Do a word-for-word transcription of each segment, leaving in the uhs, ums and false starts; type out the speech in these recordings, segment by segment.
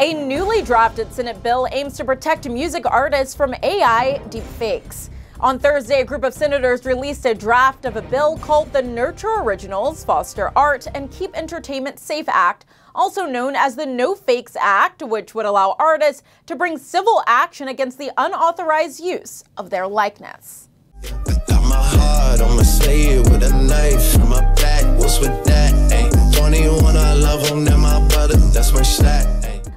A newly drafted Senate bill aims to protect music artists from A I deepfakes. On Thursday, a group of senators released a draft of a bill called the Nurture Originals, Foster Art, and Keep Entertainment Safe Act, also known as the No Fakes Act, which would allow artists to bring civil action against the unauthorized use of their likeness. Got my heart on my sleeve with a knife on my back. What's with that? twenty-one, I love them, they're my brother, that's my shot.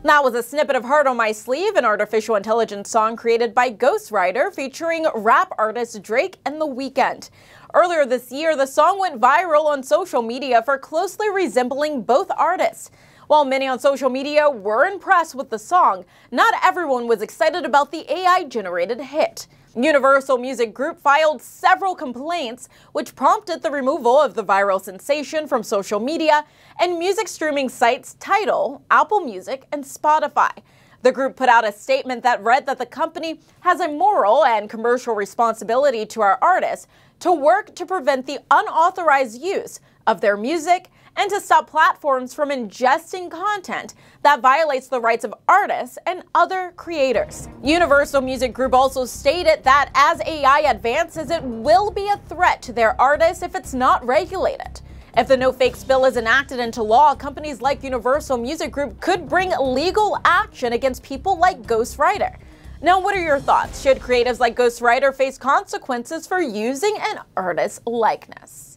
That was a snippet of Heart on My Sleeve, an artificial intelligence song created by Ghostwriter featuring rap artist Drake and The Weeknd. Earlier this year, the song went viral on social media for closely resembling both artists. While many on social media were impressed with the song, not everyone was excited about the A I-generated hit. Universal Music Group filed several complaints, which prompted the removal of the viral sensation from social media and music streaming sites Tidal, Apple Music, and Spotify. The group put out a statement that read that the company has a moral and commercial responsibility to our artists to work to prevent the unauthorized use of their music and to stop platforms from ingesting content that violates the rights of artists and other creators. Universal Music Group also stated that as A I advances, it will be a threat to their artists if it's not regulated. If the No Fakes bill is enacted into law, companies like Universal Music Group could bring legal action against people like Ghostwriter. Now, what are your thoughts? Should creatives like Ghostwriter face consequences for using an artist's likeness?